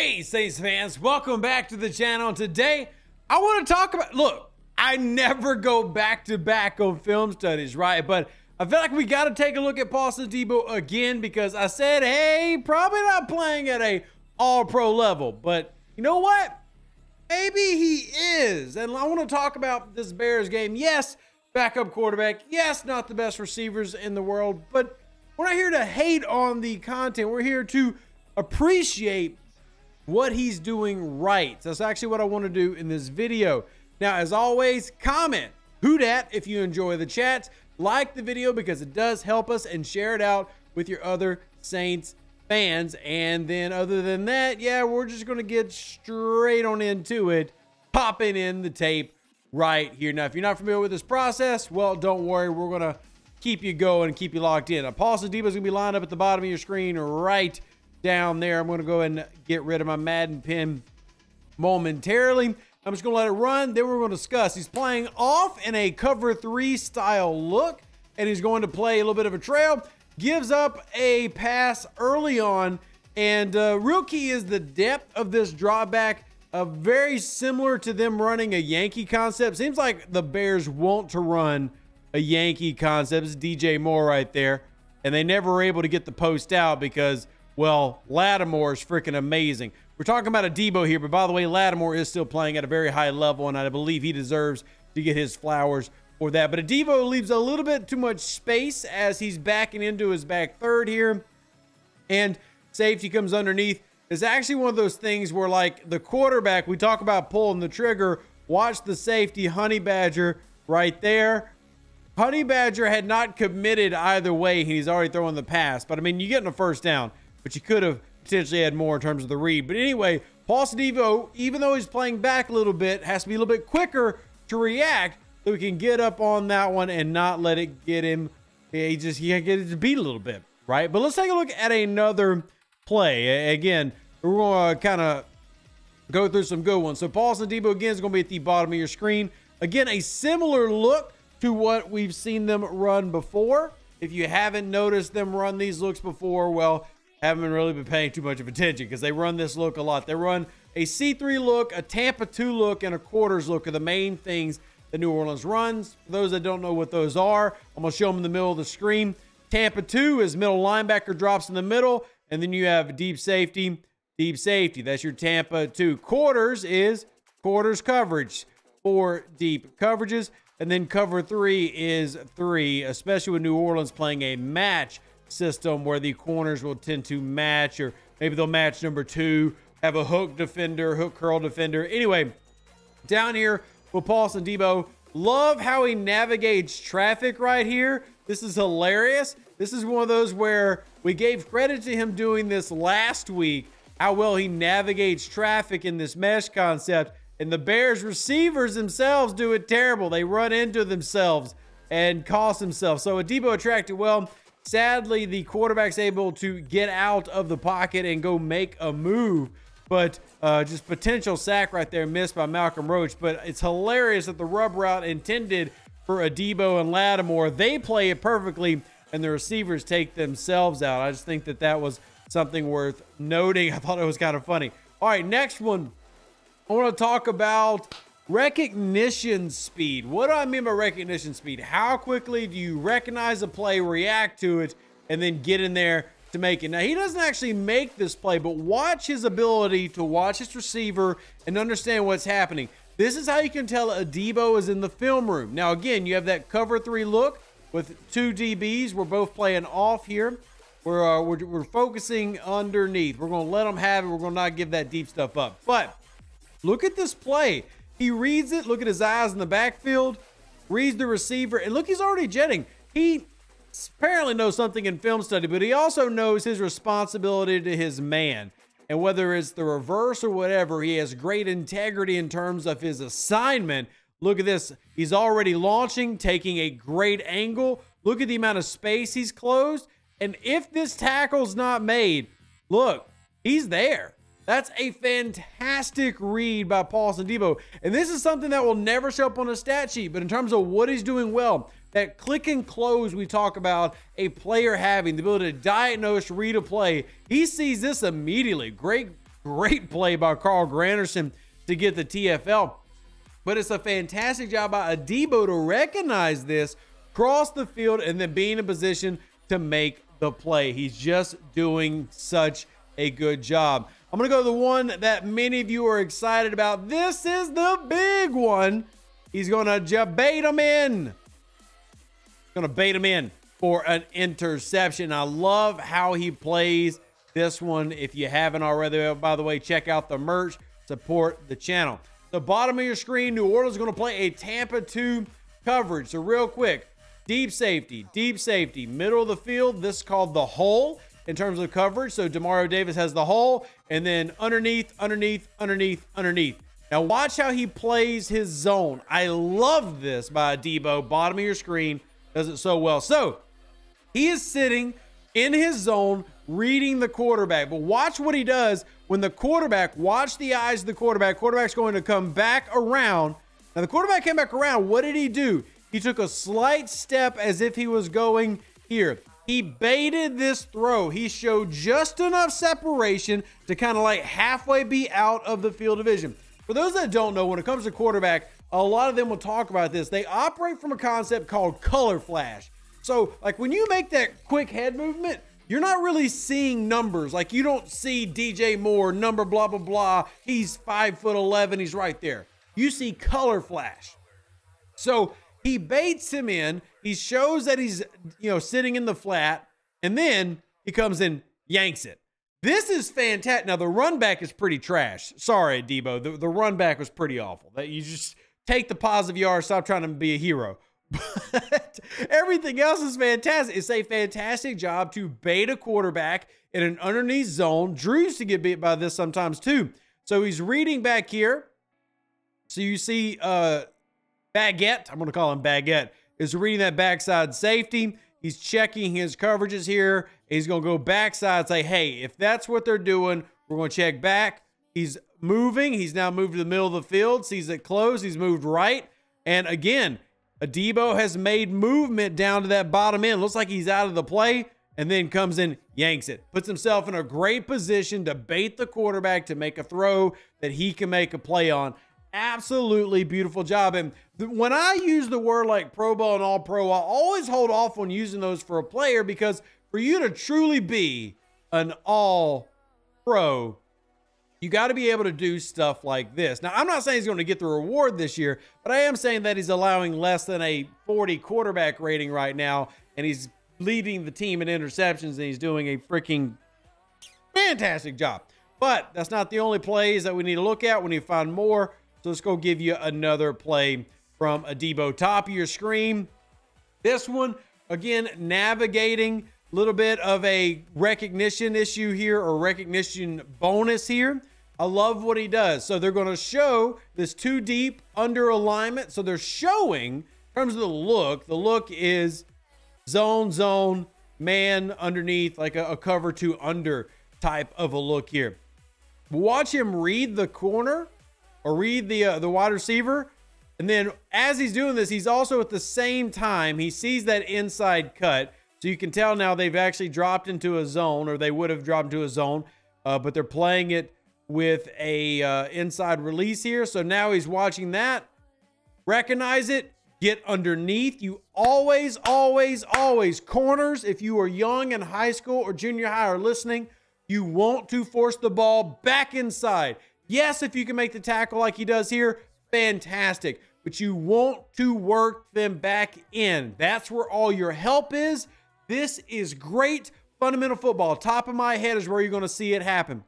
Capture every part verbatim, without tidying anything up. Hey Saints fans, welcome back to the channel. Today I want to talk about, look, I never go back to back on film studies, right? But I feel like we got to take a look at Paulson Adebo again, because I said, hey, probably not playing at a all pro level, but you know what, maybe he is. And I want to talk about this Bears game. Yes, backup quarterback, yes, not the best receivers in the world, but we're not here to hate on the content. We're here to appreciate what he's doing right. That's actually what I want to do in this video. Now, as always, comment Who Dat if you enjoy the chats, like the video because it does help us, and share it out with your other Saints fans. And then other than that, yeah, we're just going to get straight on into it, popping in the tape right here. Now, if you're not familiar with this process, well, don't worry, we're going to keep you going, keep you locked in. Now, Paulson Adebo is going to be lined up at the bottom of your screen right down there. I'm going to go ahead and get rid of my Madden pin momentarily. I'm just going to let it run. Then we're going to discuss. He's playing off in a cover three style look, and he's going to play a little bit of a trail. Gives up a pass early on, and uh, real key is the depth of this drawback. Uh, very similar to them running a Yankee concept. Seems like the Bears want to run a Yankee concept. It's D J Moore right there, and they never were able to get the post out because, well, Lattimore is freaking amazing. We're talking about Adebo here, but by the way, Lattimore is still playing at a very high level, and I believe he deserves to get his flowers for that. But Adebo leaves a little bit too much space as he's backing into his back third here, and safety comes underneath. It's actually one of those things where, like, the quarterback, we talk about pulling the trigger. Watch the safety, Honey Badger, right there. Honey Badger had not committed either way. He's already throwing the pass. But, I mean, you're getting a first down, but you could have potentially had more in terms of the read. But anyway, Paulson Adebo, even though he's playing back a little bit, has to be a little bit quicker to react so he can get up on that one and not let it get him. He just he can't get it to beat a little bit, right? But let's take a look at another play. Again, we're going to kind of go through some good ones. So Paulson Adebo, again, is going to be at the bottom of your screen. Again, a similar look to what we've seen them run before. If you haven't noticed them run these looks before, well, haven't really been paying too much of attention, because they run this look a lot. They run a C three look, a Tampa two look, and a quarters look are the main things that New Orleans runs. For those that don't know what those are, I'm going to show them in the middle of the screen. Tampa two is middle linebacker drops in the middle, and then you have deep safety, deep safety. That's your Tampa two. Quarters is quarters coverage for deep coverages. And then cover three is three, especially with New Orleans playing a match system where the corners will tend to match, or maybe they'll match number two, have a hook defender, hook curl defender. Anyway, down here with Paulson Adebo, love how he navigates traffic right here. This is hilarious. This is one of those where we gave credit to him doing this last week, how well he navigates traffic in this mesh concept, and the Bears receivers themselves do it terrible. They run into themselves and cost themselves. So Adebo attracted well. Sadly, the quarterback's able to get out of the pocket and go make a move, but uh, just potential sack right there missed by Malcolm Roach. But it's hilarious that the rub route intended for Adebo and Lattimore, they play it perfectly, and the receivers take themselves out. I just think that that was something worth noting. I thought it was kind of funny. All right, next one. I want to talk about recognition speed. What do I mean by recognition speed? How quickly do you recognize a play, react to it, and then get in there to make it? Now, he doesn't actually make this play, but watch his ability to watch his receiver and understand what's happening. This is how you can tell Adebo is in the film room. Now, again, you have that cover three look with two D Bs. We're both playing off here. We're, uh, we're, we're focusing underneath. We're going to let them have it. We're going to not give that deep stuff up. But look at this play. He reads it. Look at his eyes in the backfield. Reads the receiver. And look, he's already jetting. He apparently knows something in film study, but he also knows his responsibility to his man. And whether it's the reverse or whatever, he has great integrity in terms of his assignment. Look at this. He's already launching, taking a great angle. Look at the amount of space he's closed. And if this tackle's not made, look, he's there. That's a fantastic read by Paulson Adebo. And this is something that will never show up on a stat sheet, but in terms of what he's doing well, that click and close we talk about a player having, the ability to diagnose, read a play, he sees this immediately. Great Great play by Carl Granerson to get the T F L. But it's a fantastic job by Adebo to recognize this, cross the field, and then be in a position to make the play. He's just doing such a good job. I'm going to go to the one that many of you are excited about. This is the big one. He's going to jabate him in. Going to bait him in for an interception. I love how he plays this one. If you haven't already, by the way, check out the merch, support the channel. The bottom of your screen, New Orleans is going to play a Tampa two coverage. So real quick, deep safety, deep safety, middle of the field. This is called the hole in terms of coverage. So Demario Davis has the hole, and then underneath, underneath, underneath, underneath. Now watch how he plays his zone. I love this by Adebo. Bottom of your screen does it so well. So he is sitting in his zone, reading the quarterback. But watch what he does when the quarterback, watch the eyes of the quarterback. Quarterback's going to come back around. Now the quarterback came back around. What did he do? He took a slight step as if he was going here. He baited this throw. He showed just enough separation to kind of like halfway be out of the field of vision. For those that don't know, when it comes to quarterback, a lot of them will talk about this. They operate from a concept called color flash. So like when you make that quick head movement, you're not really seeing numbers. Like you don't see D J Moore, number blah, blah, blah. He's five foot eleven, he's right there. You see color flash. So he baits him in, he shows that he's, you know, sitting in the flat, and then he comes and yanks it. This is fantastic. Now the run back is pretty trash. Sorry, Adebo, the, the run back was pretty awful. That you just take the positive yard, stop trying to be a hero. But everything else is fantastic. It's a fantastic job to bait a quarterback in an underneath zone. Drews to get beat by this sometimes too. So he's reading back here. So you see uh, Baguette, I'm going to call him Baguette, is reading that backside safety. He's checking his coverages here. He's going to go backside and say, hey, if that's what they're doing, we're going to check back. He's moving. He's now moved to the middle of the field. Sees it close. He's moved right. And again, Adebo has made movement down to that bottom end. Looks like he's out of the play, and then comes in, yanks it. Puts himself in a great position to bait the quarterback to make a throw that he can make a play on. Absolutely beautiful job. And when I use the word like Pro Bowl and All Pro, I always hold off on using those for a player, because for you to truly be an All Pro, you got to be able to do stuff like this. Now, I'm not saying he's going to get the reward this year, but I am saying that he's allowing less than a forty quarterback rating right now, and he's leading the team in interceptions, and he's doing a freaking fantastic job. But that's not the only plays that we need to look at. We need to find more. So let's go give you another play from Adebo. Top of your screen. This one, again, navigating, a little bit of a recognition issue here, or recognition bonus here. I love what he does. So they're going to show this two deep under alignment. So they're showing, in terms of the look, the look is zone, zone, man underneath, like a, a cover two under type of a look here. Watch him read the corner, or read the, uh, the wide receiver. And then as he's doing this, he's also at the same time, he sees that inside cut. So you can tell now they've actually dropped into a zone, or they would have dropped into a zone, uh, but they're playing it with a uh, inside release here. So now he's watching that, recognize it, get underneath. You always, always, always corners. If you are young in high school or junior high or listening, you want to force the ball back inside. Yes, if you can make the tackle like he does here, fantastic. But you want to work them back in. That's where all your help is. This is great fundamental football. Top of my head is where you're going to see it happen.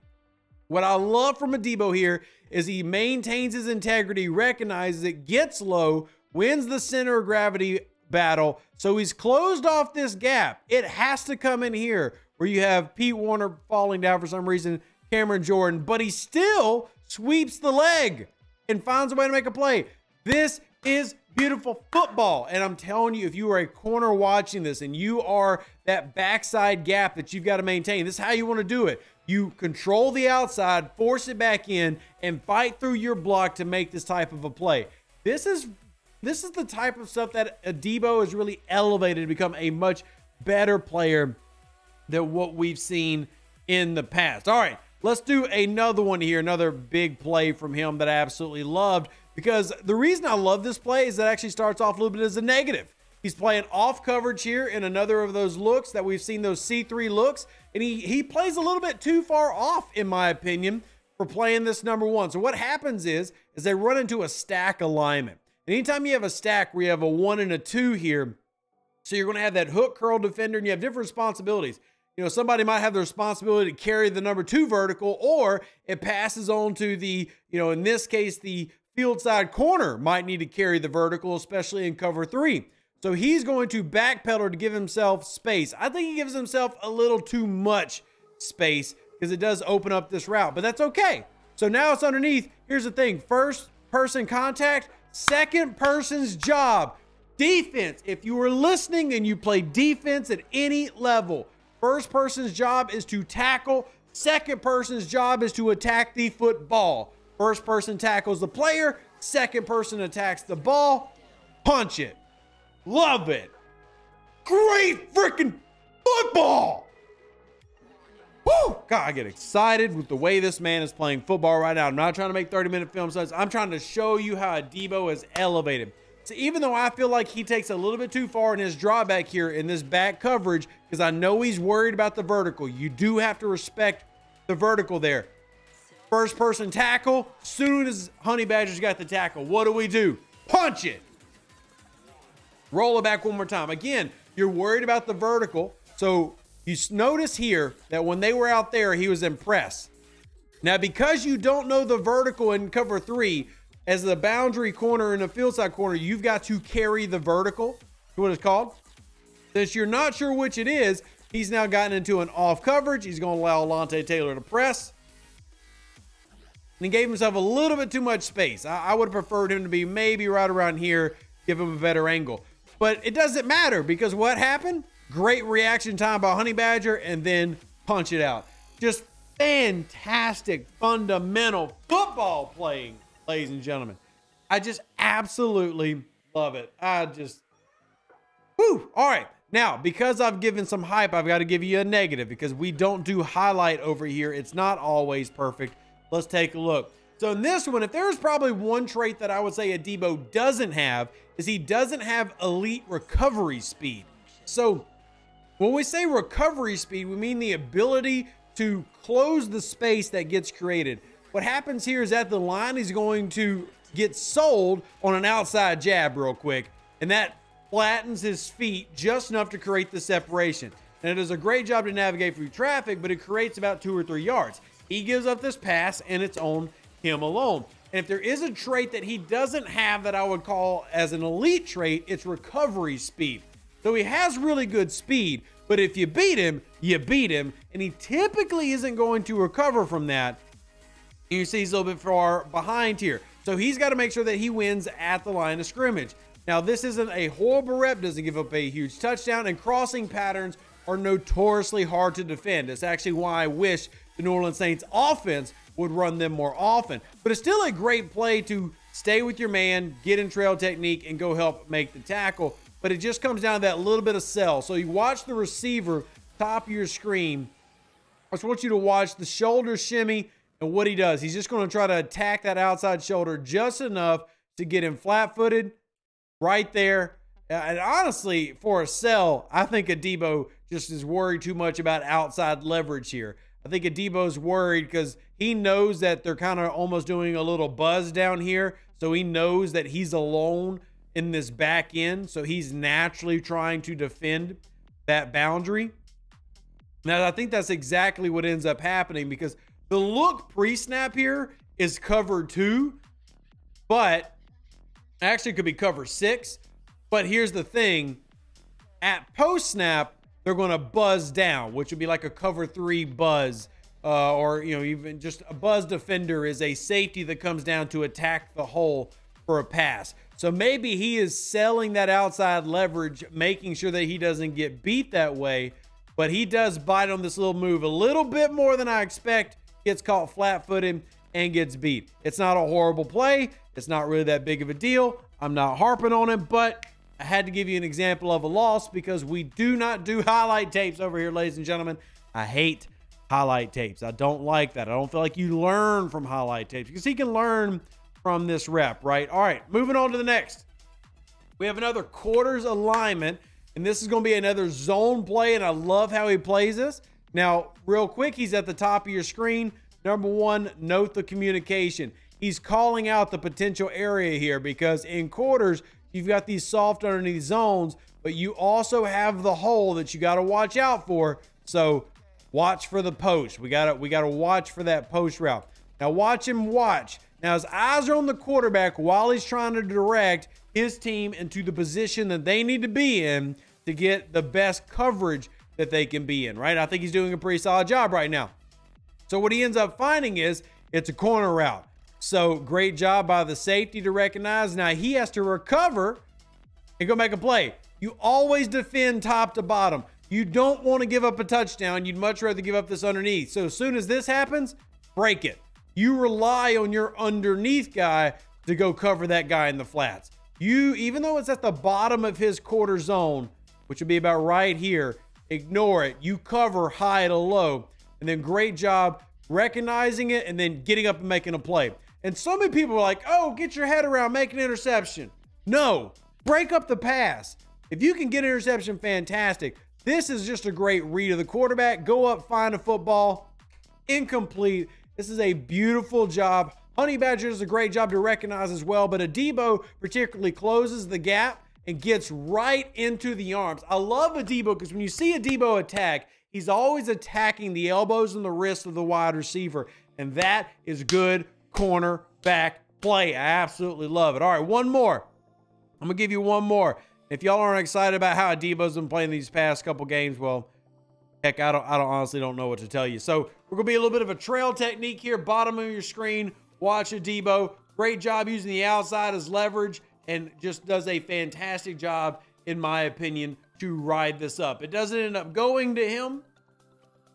What I love from Adebo here is he maintains his integrity, recognizes it, gets low, wins the center of gravity battle. So he's closed off this gap. It has to come in here where you have Pete Warner falling down for some reason, Cameron Jordan, but he still sweeps the leg and finds a way to make a play. This is beautiful football. And I'm telling you, if you are a corner watching this and you are that backside gap that you've got to maintain, this is how you want to do it. You control the outside, force it back in, and fight through your block to make this type of a play. This is this is the type of stuff that Adebo has really elevated to become a much better player than what we've seen in the past. All right, Let's do another one here, another big play from him that I absolutely loved, because the reason I love this play is that it actually starts off a little bit as a negative. He's playing off coverage here in another of those looks that we've seen, those C three looks, and he, he plays a little bit too far off, in my opinion, for playing this number one. So what happens is, is they run into a stack alignment. And anytime you have a stack where you have a one and a two here, so you're going to have that hook curl defender, and you have different responsibilities. You know, somebody might have the responsibility to carry the number two vertical, or it passes on to the, you know, in this case, the field side corner might need to carry the vertical, especially in cover three. So he's going to backpedal to give himself space. I think he gives himself a little too much space because it does open up this route, but that's okay. So now it's underneath. Here's the thing. First person contact, second person's job. Defense. If you were listening and you play defense at any level, first person's job is to tackle. Second person's job is to attack the football. First person tackles the player. Second person attacks the ball. Punch it. Love it. Great freaking football. Woo! God, I get excited with the way this man is playing football right now. I'm not trying to make thirty minute film sets. I'm trying to show you how Adebo is elevated. So even though I feel like he takes a little bit too far in his drawback here in this back coverage, because I know he's worried about the vertical. You do have to respect the vertical there. First person tackle. Soon as Honey Badger's got the tackle, what do we do? Punch it. Roll it back one more time. Again, you're worried about the vertical. So you notice here that when they were out there, he was impressed. Now, because you don't know the vertical in cover three, as the boundary corner and the field side corner, you've got to carry the vertical, what it's called. Since you're not sure which it is, he's now gotten into an off coverage. He's going to allow Alontae Taylor to press. And he gave himself a little bit too much space. I, I would have preferred him to be maybe right around here, give him a better angle. But it doesn't matter, because what happened? Great reaction time by Honey Badger, and then punch it out. Just fantastic, fundamental football playing, ladies and gentlemen. I just absolutely love it. I just, whoo. All right. Now, because I've given some hype, I've got to give you a negative, because we don't do highlight over here. It's not always perfect. Let's take a look. So in this one, if there's probably one trait that I would say Adebo doesn't have, is he doesn't have elite recovery speed. So when we say recovery speed, we mean the ability to close the space that gets created. What happens here is at the line, he's going to get sold on an outside jab real quick, and that flattens his feet just enough to create the separation. And it does a great job to navigate through traffic, but it creates about two or three yards. He gives up this pass, and it's on him alone. And if there is a trait that he doesn't have that I would call as an elite trait, it's recovery speed. So he has really good speed, but if you beat him, you beat him, and he typically isn't going to recover from that. You see he's a little bit far behind here. So he's got to make sure that he wins at the line of scrimmage. Now, this isn't a horrible rep, doesn't give up a huge touchdown, and crossing patterns are notoriously hard to defend. That's actually why I wish the New Orleans Saints offense would run them more often. But it's still a great play to stay with your man, get in trail technique, and go help make the tackle. But it just comes down to that little bit of sell. So you watch the receiver top of your screen. I just want you to watch the shoulder shimmy, and what he does, he's just going to try to attack that outside shoulder just enough to get him flat-footed right there. And honestly, for a sell, I think Adebo just is worried too much about outside leverage here. I think Adebo's worried because he knows that they're kind of almost doing a little buzz down here. So he knows that he's alone in this back end. So he's naturally trying to defend that boundary. Now, I think that's exactly what ends up happening, because the look pre-snap here is cover two, but actually could be cover six. But here's the thing. At post-snap, they're going to buzz down, which would be like a cover three buzz, uh, or, you know, even just a buzz defender is a safety that comes down to attack the hole for a pass. So maybe he is selling that outside leverage, making sure that he doesn't get beat that way. But he does bite on this little move a little bit more than I expect. Gets caught flat-footed and gets beat. It's not a horrible play. It's not really that big of a deal. I'm not harping on it, but I had to give you an example of a loss because we do not do highlight tapes over here, ladies and gentlemen. I hate highlight tapes. I don't like that. I don't feel like you learn from highlight tapes, because he can learn from this rep, right? All right, moving on to the next. We have another quarters alignment, and this is going to be another zone play, and I love how he plays this. Now, real quick, he's at the top of your screen. Number one, note the communication. He's calling out the potential area here, because in quarters, you've got these soft underneath zones, but you also have the hole that you got to watch out for. So watch for the post. We got to we got to watch for that post route. Now watch him watch. Now his eyes are on the quarterback while he's trying to direct his team into the position that they need to be in to get the best coverage that they can be in, right? I think he's doing a pretty solid job right now. So what he ends up finding is it's a corner route. So great job by the safety to recognize. Now he has to recover and go make a play. You always defend top to bottom. You don't want to give up a touchdown. You'd much rather give up this underneath. So as soon as this happens, break it. You rely on your underneath guy to go cover that guy in the flats. You, even though it's at the bottom of his quarter zone, which would be about right here, ignore it. You cover high to low. And then great job recognizing it and then getting up and making a play. And so many people are like, oh, get your head around, make an interception. No, break up the pass. If you can get an interception, fantastic. This is just a great read of the quarterback. Go up, find a football, incomplete. This is a beautiful job. Honey Badger does a great job to recognize as well, but Adebo particularly closes the gap and gets right into the arms. I love Adebo because when you see Adebo attack, he's always attacking the elbows and the wrists of the wide receiver, and that is good cornerback play. I absolutely love it. All right, one more. I'm going to give you one more. If y'all aren't excited about how Adebo's been playing these past couple games, well, heck, I don't, I don't honestly don't know what to tell you. So we're going to be a little bit of a trail technique here, bottom of your screen. Watch Adebo. Great job using the outside as leverage and just does a fantastic job, in my opinion, to ride this up. It doesn't end up going to him,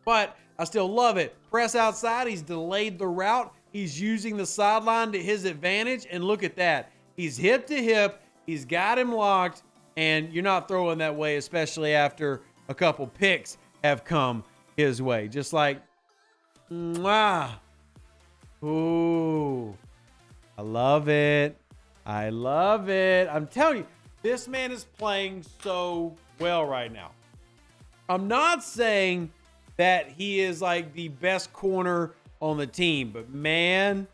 but I still love it. Press outside. He's delayed the route. He's using the sideline to his advantage, and look at that. He's hip to hip. He's got him locked, and you're not throwing that way, especially after a couple picks have come his way. Just like, mwah. Ooh, I love it. I love it. I'm telling you, this man is playing so well right now. I'm not saying that he is like the best corner on the team, but man,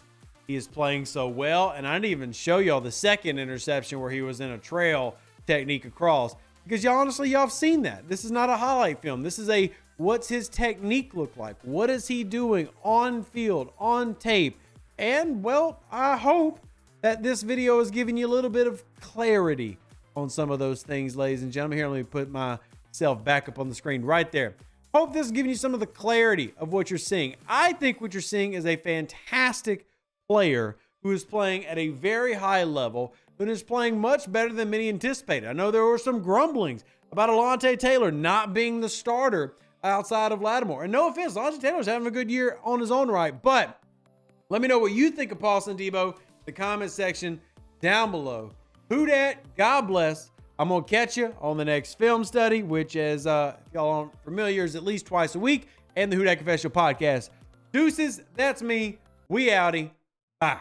he is playing so well. And I didn't even show y'all the second interception where he was in a trail technique across, because y'all honestly, y'all have seen that. This is not a highlight film. This is a, what's his technique look like? What is he doing on field, on tape? And well, I hope that this video is giving you a little bit of clarity on some of those things, ladies and gentlemen. Here, let me put myself back up on the screen right there. Hope this is giving you some of the clarity of what you're seeing. I think what you're seeing is a fantastic player who is playing at a very high level, but is playing much better than many anticipated. I know there were some grumblings about Alontae Taylor not being the starter outside of Lattimore. And no offense, Alontae Taylor's having a good year on his own right, but let me know what you think of Paulson Adebo in the comment section down below. Who Dat, God bless. I'm going to catch you on the next film study, which is, uh, if y'all aren't familiar, is at least twice a week, and the Who Dat Confessional podcast. Deuces, that's me. We outie. Bye.